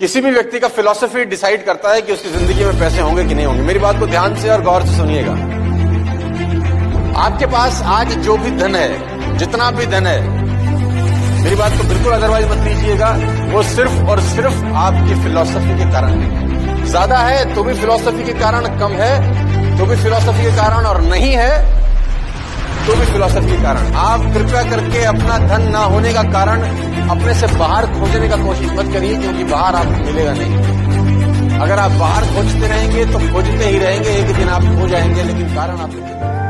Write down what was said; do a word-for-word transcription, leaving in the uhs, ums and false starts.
किसी भी व्यक्ति का फिलॉसफी डिसाइड करता है कि उसकी जिंदगी में पैसे होंगे कि नहीं होंगे। मेरी बात को ध्यान से और गौर से सुनिएगा। आपके पास आज जो भी धन है, जितना भी धन है, मेरी बात को बिल्कुल अदरवाइज मत लीजिएगा, वो सिर्फ और सिर्फ आपकी फिलॉसफी के कारण है। ज्यादा है तो भी फिलॉसफी के कारण, कम है तो भी फिलॉसफी के कारण, और नहीं है तो भी फिलॉसफी के कारण। आप कृपया करके अपना धन ना होने का कारण अपने से बाहर खोजने का कोशिश मत करिए, क्योंकि बाहर आपको मिलेगा नहीं। अगर आप बाहर खोजते रहेंगे तो खोजते ही रहेंगे, एक दिन आप खो जाएंगे, लेकिन कारण आपको